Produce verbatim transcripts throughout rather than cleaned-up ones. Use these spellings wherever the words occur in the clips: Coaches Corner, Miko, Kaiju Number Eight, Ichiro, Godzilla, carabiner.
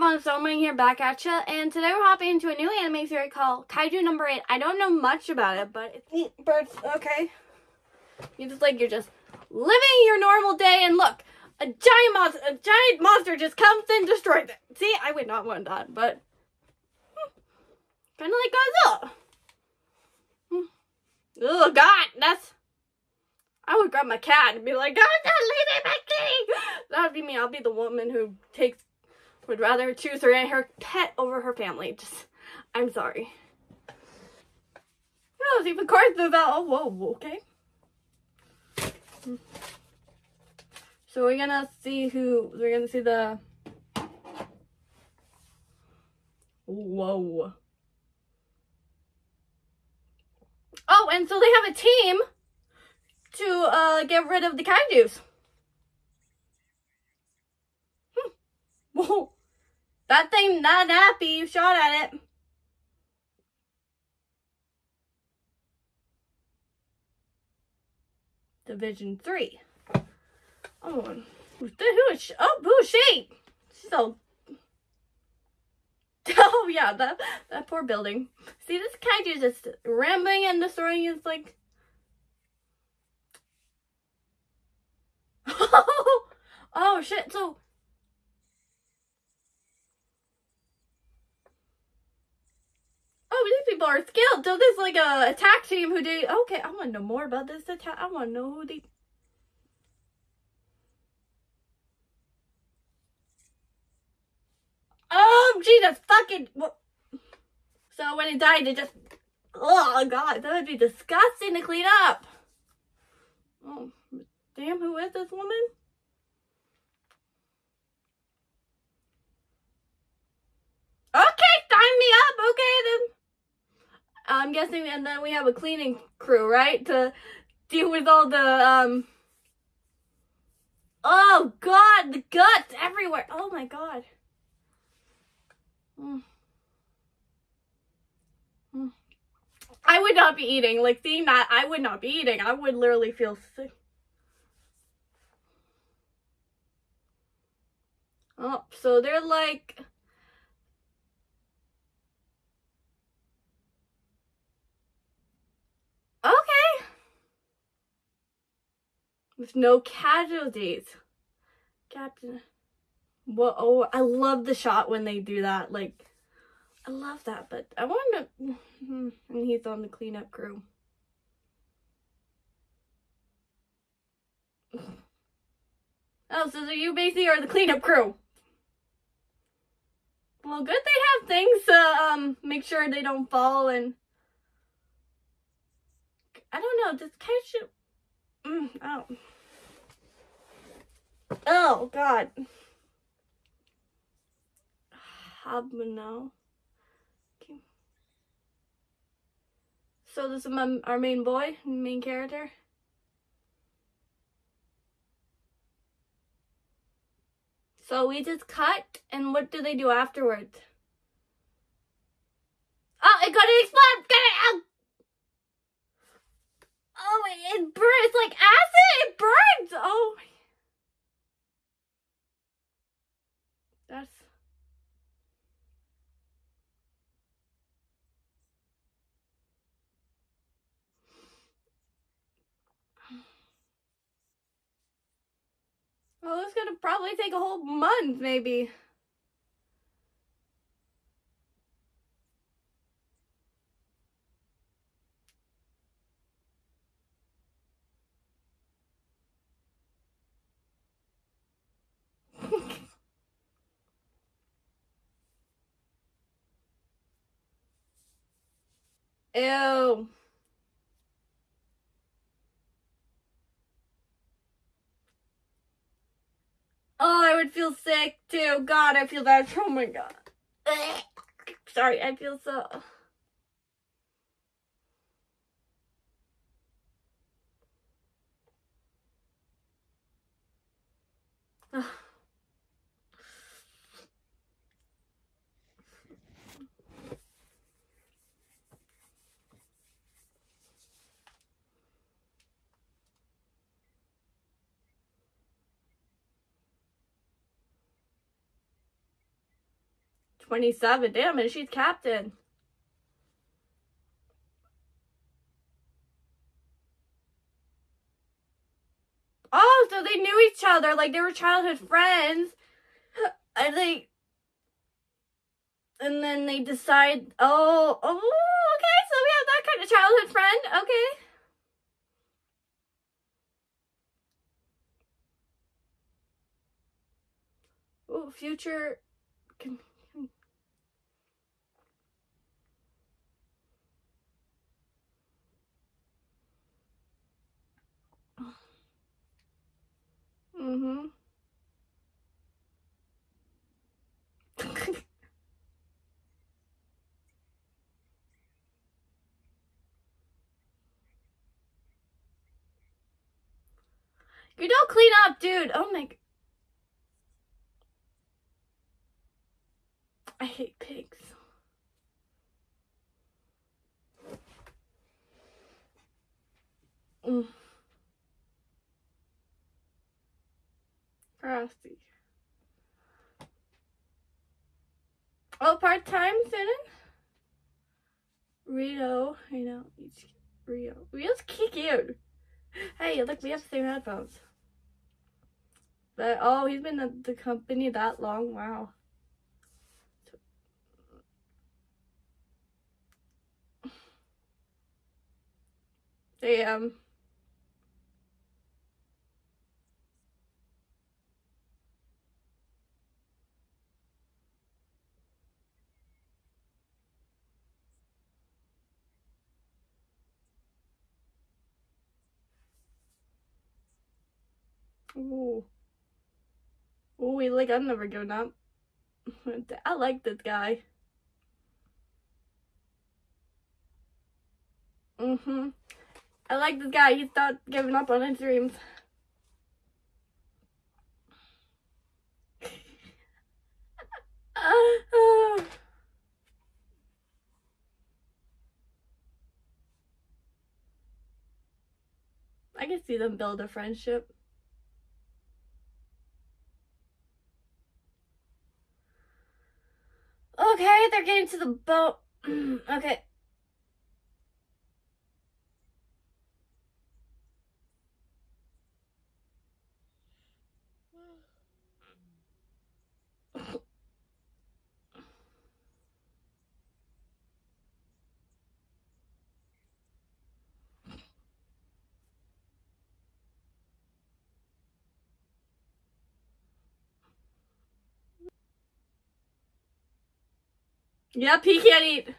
Fun Filming here, back at ya, and today we're hopping into a new anime series called Kaiju Number Eight. I don't know much about it, but it's neat birds, okay. You just like you're just living your normal day, and look, a giant monster, a giant monster just comes and destroys it. See, I would not want that, but hmm, kind of like Godzilla. Hmm. Oh God, that's. I would grab my cat and be like, "God, leave me, my kitty." That would be me. I'll be the woman who takes. Would rather choose her her pet over her family. Just, I'm sorry. No, it's even cards move out. Oh, whoa, okay. So we're gonna see who, we're gonna see the, whoa. Oh, and so they have a team to uh, get rid of the kaijus. Whoa, that thing not happy, you shot at it. Division three. Oh, who is she? Oh, who is she? She's all... Oh, yeah, that, that poor building. See, this kaiju is just rambling and destroying is like... Oh, shit, so... People are skilled. So there's like a attack team who do. Okay, I want to know more about this attack. I want to know who they. Oh Jesus fucking! So when it died, it just. Oh God, that would be disgusting to clean up. Oh damn! Who is this woman? Okay, sign me up. Okay then. I'm guessing, and then we have a cleaning crew, right? To deal with all the, um... Oh, God! The guts everywhere! Oh, my God. Mm. Mm. I would not be eating. Like, seeing that, I would not be eating. I would literally feel sick. Oh, so they're like... Okay. With no casualties. Captain. Whoa, oh, I love the shot when they do that. Like, I love that, but I want to... And he's on the cleanup crew. Oh, so you basically are the cleanup crew. Well, good they have things to um, make sure they don't fall and... I don't know, this kaiju... Mm, oh. Oh, God. Habano. Okay. So this is my, our main boy, main character. So we just cut, and what do they do afterwards? Oh, it got to explode! Got it out! Oh, it, it burns like acid. It burns. Oh, that's well. It's gonna probably take a whole month, maybe. Ew. Oh, I would feel sick too. God, I feel that. Oh my God. Sorry, I feel so. twenty-seven damage. She's captain. Oh, so they knew each other. Like, they were childhood friends. And they... And then they decide... Oh, oh, okay. So we have that kind of childhood friend. Okay. Ooh, future... Can... Mm-hmm. You don't clean up, dude. Oh my... I hate pigs. Mm. Frosty. Oh, part-time sitting? Rio, I know, it's Rio. Rio's cute. Hey, look, we have the same headphones. But, oh, he's been at the company that long, wow. Damn. Ooh. Ooh, we like, I'm never giving up. I like this guy. Mm-hmm. I like this guy. He's not giving up on his dreams. uh, uh. I can see them build a friendship. Okay, they're getting to the boat. Okay. Yep, he can't eat.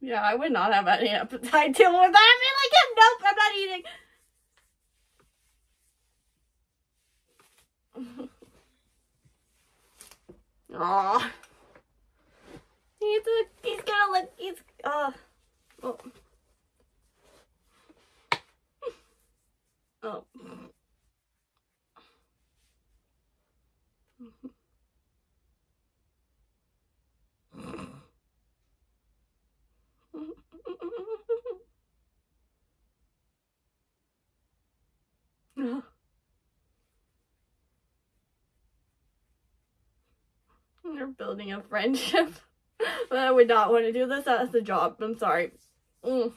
Yeah, I would not have any appetite dealing with that. I mean, like, nope, I'm not eating. Aww. He's, a, he's gonna let, he's, uh, oh. Oh. They're building a friendship. But I would not want to do this as a job. I'm sorry. Mm.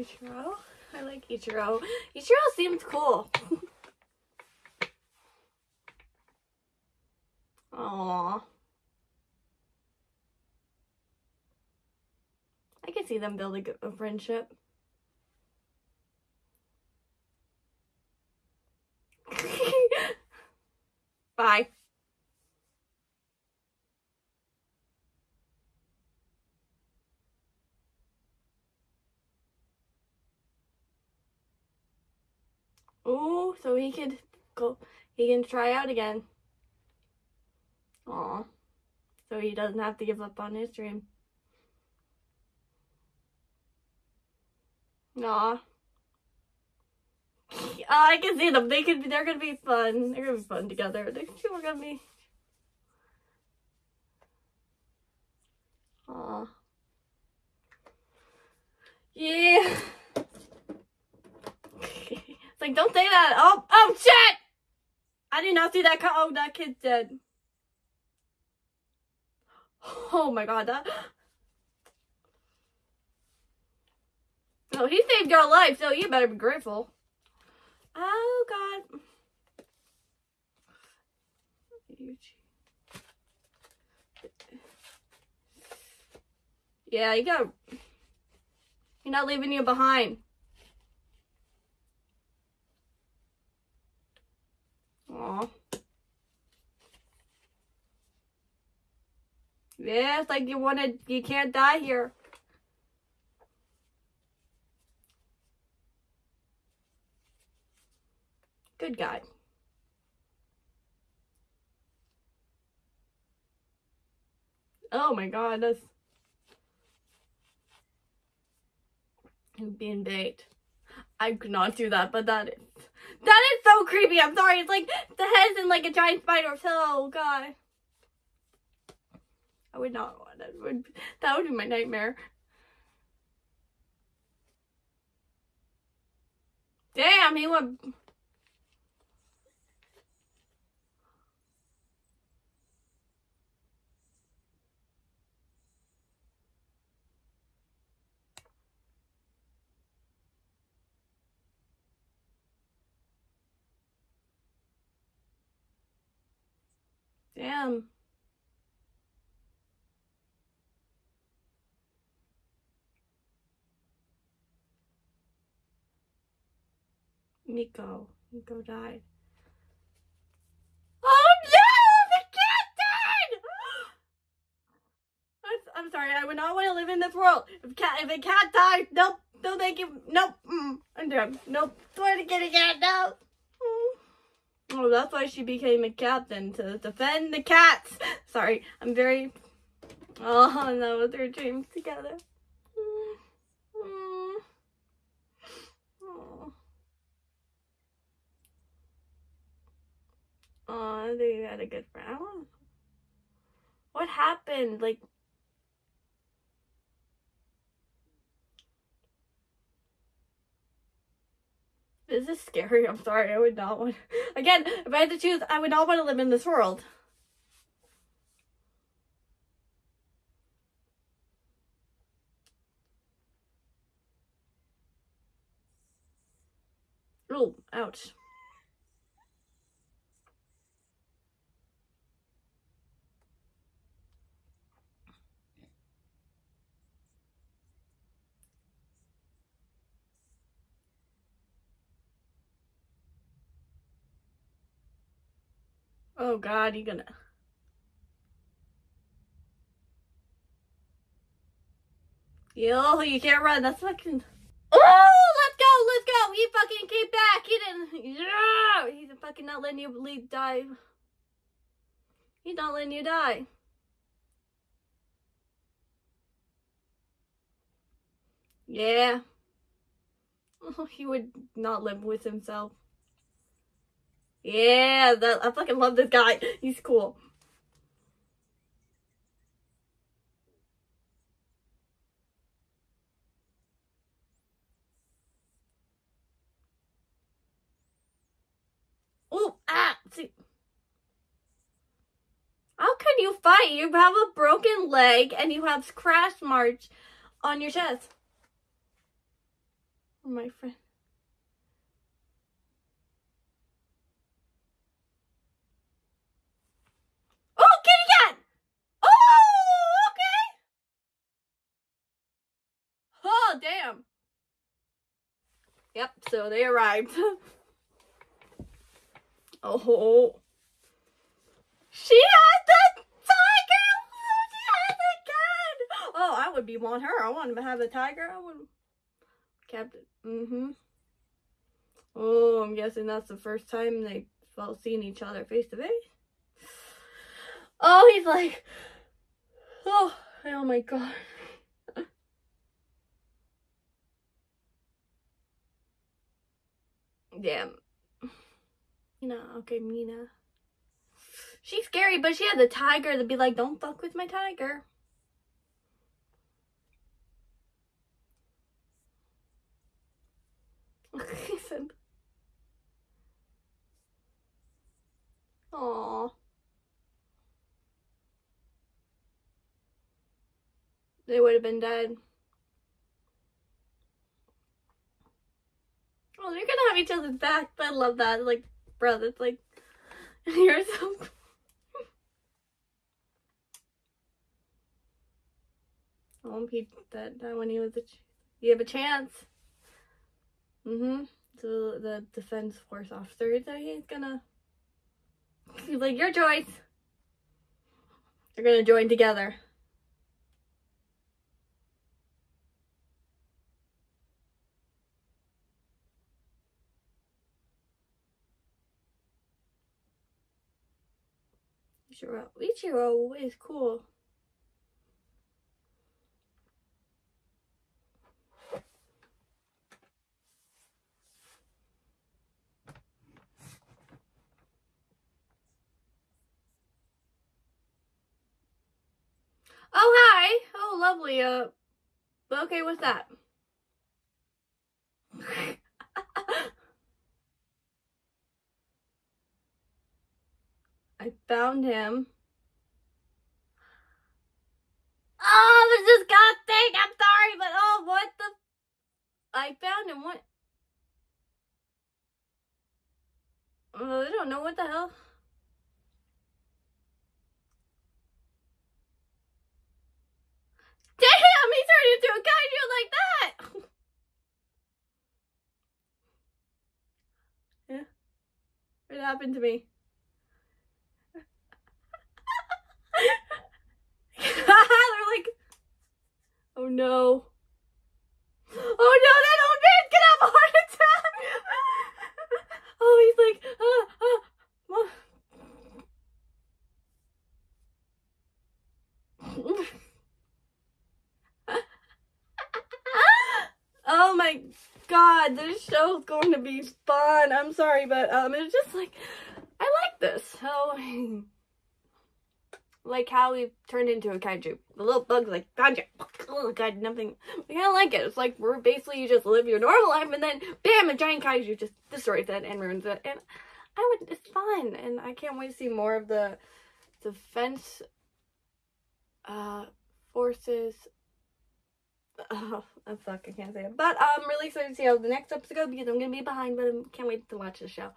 Ichiro? I like Ichiro. Ichiro seems cool. Aww. I can see them building a friendship. Bye. Oh, so he could go, he can try out again. Aw. So he doesn't have to give up on his dream. Aw. I can see them. They could be, they're gonna be fun. They're gonna be fun together. They two are gonna be. Aw. Yeah. It's like, don't say that. Oh, oh, shit! I did not see that. Oh, that kid's dead. Oh my god, that. No, he saved your life, so you better be grateful. Oh god. Yeah, you gotta. You're not leaving you behind. Aw. Yeah, it's like you wanted, you can't die here. Good God. Oh my God, that's being bait. I could not do that, but that is that is so creepy. I'm sorry. It's like the head's in like a giant spider. Oh God. I would not want that. Would that would be my nightmare. Damn, he went. Damn. Miko. Miko died. Oh no! The cat died! I'm sorry, I would not want to live in this world. If, cat, if a cat dies, nope. No, thank you. Nope. Mm, I'm done. Nope. Swear to get a cat now. Oh, that's why she became a captain, to defend the cats. Sorry, I'm very. Oh no, their dreams together. Mm. Mm. Oh, oh, they had a good round. What happened? Like. This is scary. I'm sorry. I would not want to. Again, if I had to choose, I would not want to live in this world. Oh, ouch. Oh God, you're gonna. Yo, you can't run. That's fucking. Oh, let's go, let's go. He fucking came back. He didn't. Yeah, he's fucking not letting you leave, die. He's not letting you die. Yeah. Oh, he would not live with himself. Yeah, that, I fucking love this guy. He's cool. Oh, ah, see. How can you fight? You have a broken leg and you have crash marks on your chest. Oh, my friend. Oh, damn. Yep, so they arrived. Oh. She has the tiger! She has a cat! Oh, I would be want her. I want to have a tiger. I would. Captain. Mm-hmm. Oh, I'm guessing that's the first time they felt seeing each other face to face. Oh, he's like, oh, oh my God. Damn. Mina, okay, Mina. She's scary, but she had the tiger to be like, don't fuck with my tiger. He said, aww. They would have been dead. Oh, they're gonna have each other's back. I love that. Like, bro, that's like, you're so cool. Oh, he that that when he was a, ch you have a chance. Mm-hmm. So the defense force officer is that he's gonna. He's like, your choice. They're gonna join together. Ichiro. Ichiro is cool. Oh, hi. Oh, lovely. Uh, okay, what's that? I found him. Oh, there's this god thing. I'm sorry, but oh, what the? I found him. What? Oh, I don't know what the hell. Damn, he turned into a kaiju like that! Yeah. What happened to me? They're like, oh no. Oh no, that old man can have a heart attack! Oh, he's like, ah, ah, well. Oh my God, this show's going to be fun. I'm sorry, but um, it's just like, I like this. Oh, like how we turned into a kaiju. The little bug's like, kaiju. Oh God, nothing. I kind of like it. It's like, we're basically, you just live your normal life and then, bam, a giant kaiju just destroys it and ruins it. And I would, it's fun. And I can't wait to see more of the defense uh, forces. Oh, I fuck, I can't say it. But I'm um, really excited to see how the next episode goes because I'm going to be behind, but I can't wait to watch the show.